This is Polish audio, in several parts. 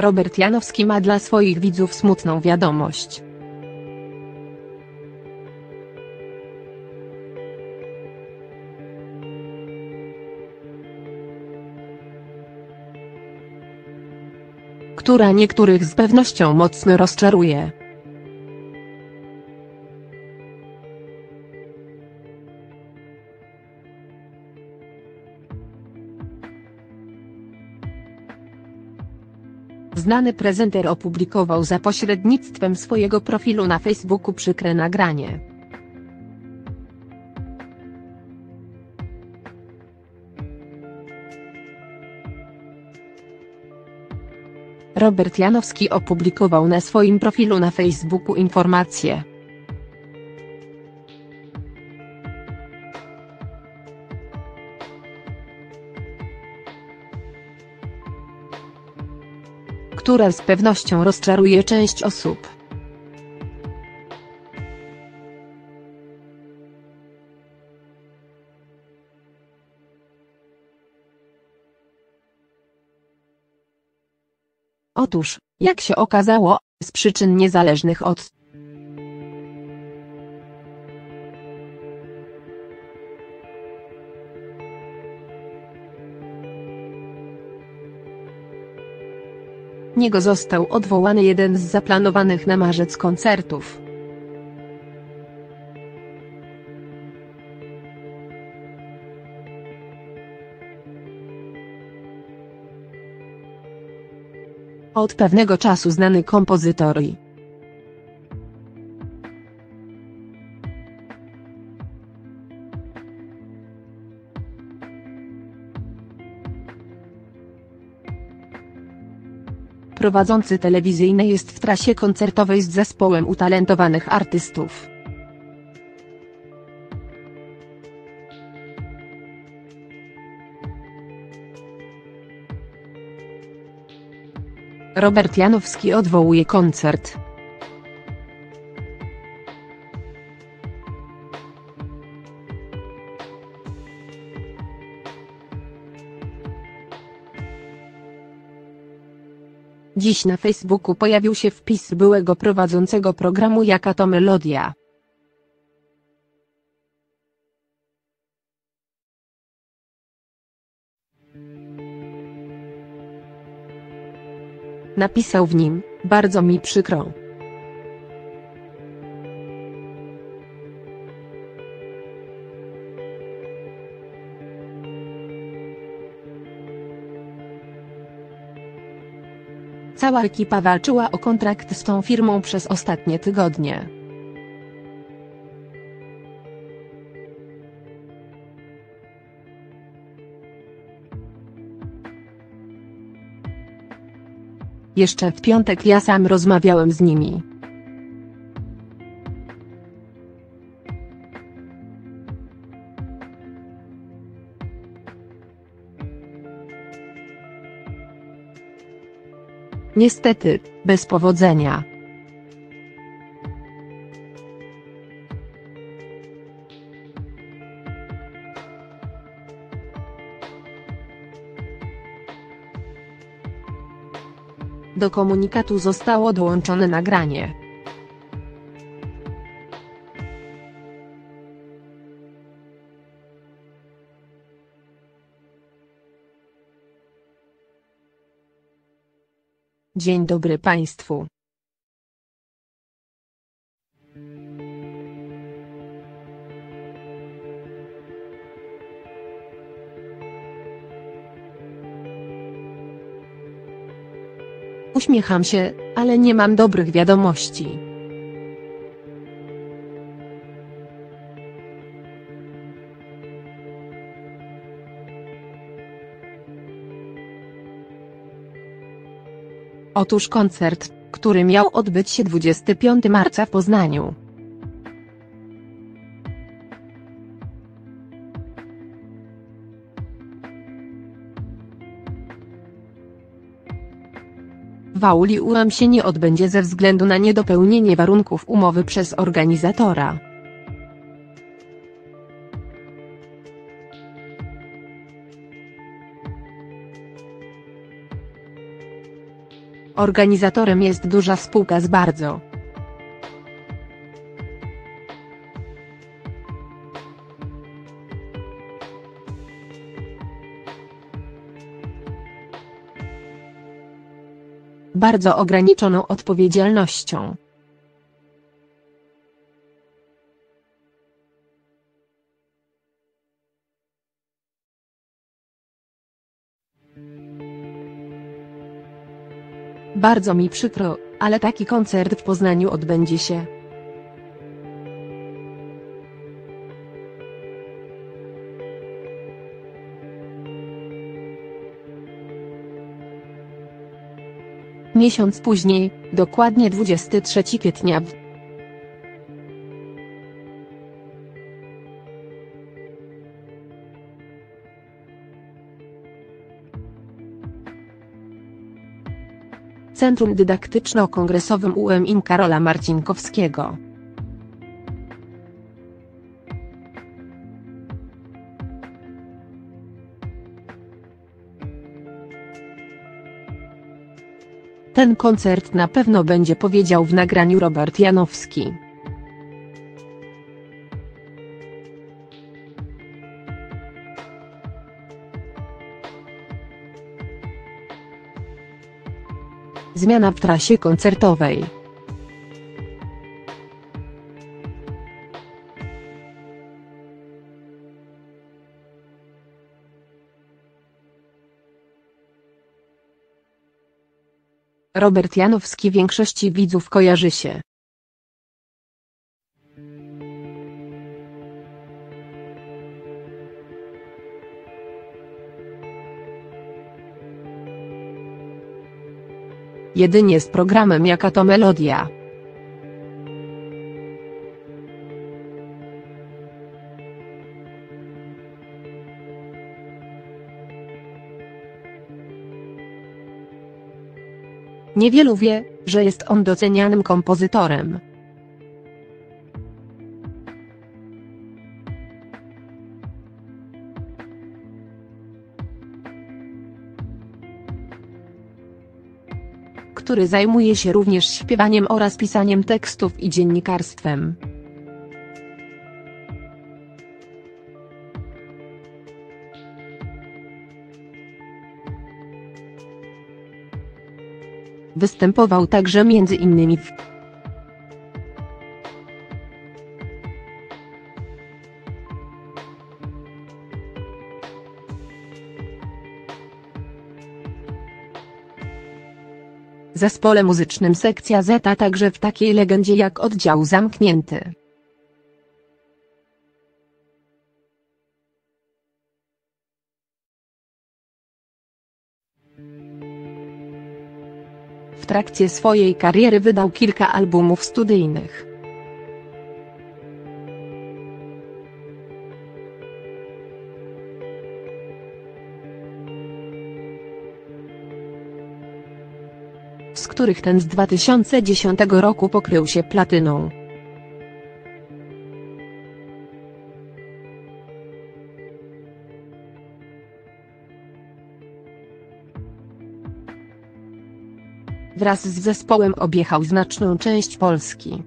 Robert Janowski ma dla swoich widzów smutną wiadomość. Która niektórych z pewnością mocno rozczaruje. Znany prezenter opublikował za pośrednictwem swojego profilu na Facebooku przykre nagranie. Robert Janowski opublikował na swoim profilu na Facebooku informację: która z pewnością rozczaruje część osób. Otóż, jak się okazało, z przyczyn niezależnych od niego został odwołany jeden z zaplanowanych na marzec koncertów. Od pewnego czasu znany kompozytor i prowadzący telewizyjne jest w trasie koncertowej z zespołem utalentowanych artystów. Robert Janowski odwołuje koncert. Dziś na Facebooku pojawił się wpis byłego prowadzącego programu Jaka to Melodia. Napisał w nim: bardzo mi przykro. Cała ekipa walczyła o kontrakt z tą firmą przez ostatnie tygodnie. Jeszcze w piątek ja sam rozmawiałem z nimi. Niestety, bez powodzenia. Do komunikatu zostało dołączone nagranie. Dzień dobry Państwu. Uśmiecham się, ale nie mam dobrych wiadomości. Otóż koncert, który miał odbyć się 25 marca w Poznaniu, w auli UAM się nie odbędzie ze względu na niedopełnienie warunków umowy przez organizatora. Organizatorem jest duża spółka z bardzo ograniczoną odpowiedzialnością. Bardzo mi przykro, ale taki koncert w Poznaniu odbędzie się. Miesiąc później, dokładnie 23 kwietnia w Centrum Dydaktyczno-Kongresowym UM im. Karola Marcinkowskiego. Ten koncert na pewno będzie, powiedział w nagraniu Robert Janowski. Zmiana w trasie koncertowej. Robert Janowski większości widzów kojarzy się. Jedynie z programem Jaka to Melodia. Niewielu wie, że jest on docenianym kompozytorem. Który zajmuje się również śpiewaniem oraz pisaniem tekstów i dziennikarstwem. Występował także m.in. w zespole muzycznym Sekcja Zeta, także w takiej legendzie jak Oddział Zamknięty. W trakcie swojej kariery wydał kilka albumów studyjnych. Z których ten z 2010 roku pokrył się platyną. Wraz z zespołem objechał znaczną część Polski.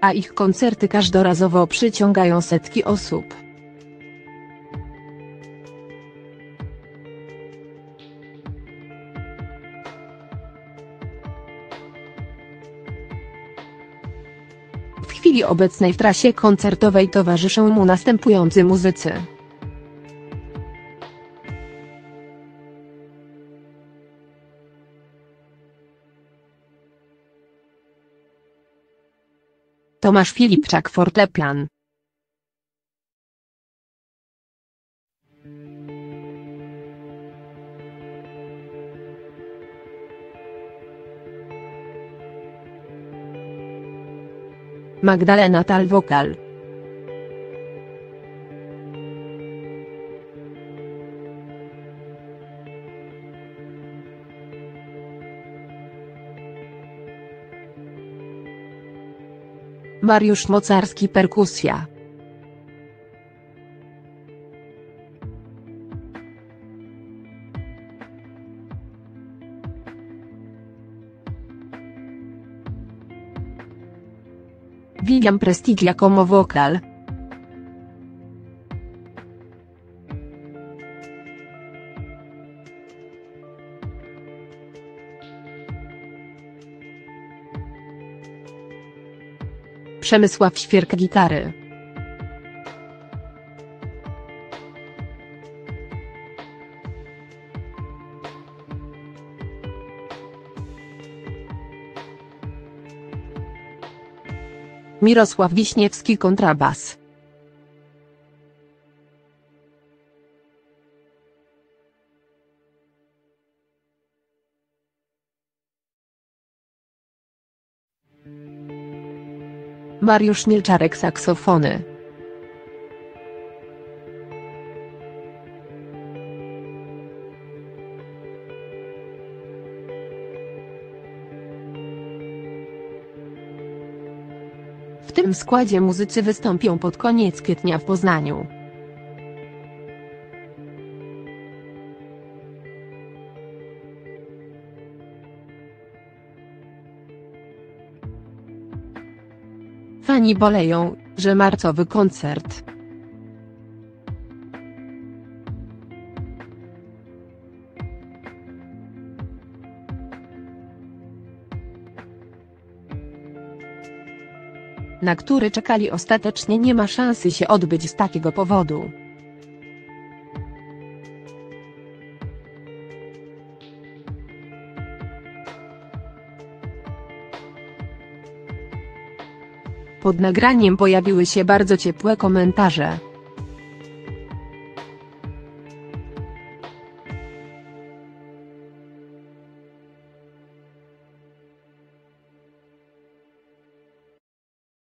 A ich koncerty każdorazowo przyciągają setki osób. W chwili obecnej w trasie koncertowej towarzyszą mu następujący muzycy. Tomasz Filipczak, fortepian. Magdalena Tal, wokal. Mariusz Mocarski perkusja. William Prestigia como vocal. Przemysław Świerk gitary. Mirosław Wiśniewski kontrabas. Mariusz Milczarek saksofony. W tym składzie muzycy wystąpią pod koniec kwietnia w Poznaniu. Fani boleją, że marcowy koncert na który czekali ostatecznie nie ma szansy się odbyć z takiego powodu. Pod nagraniem pojawiły się bardzo ciepłe komentarze.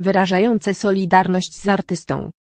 Wyrażające solidarność z artystą.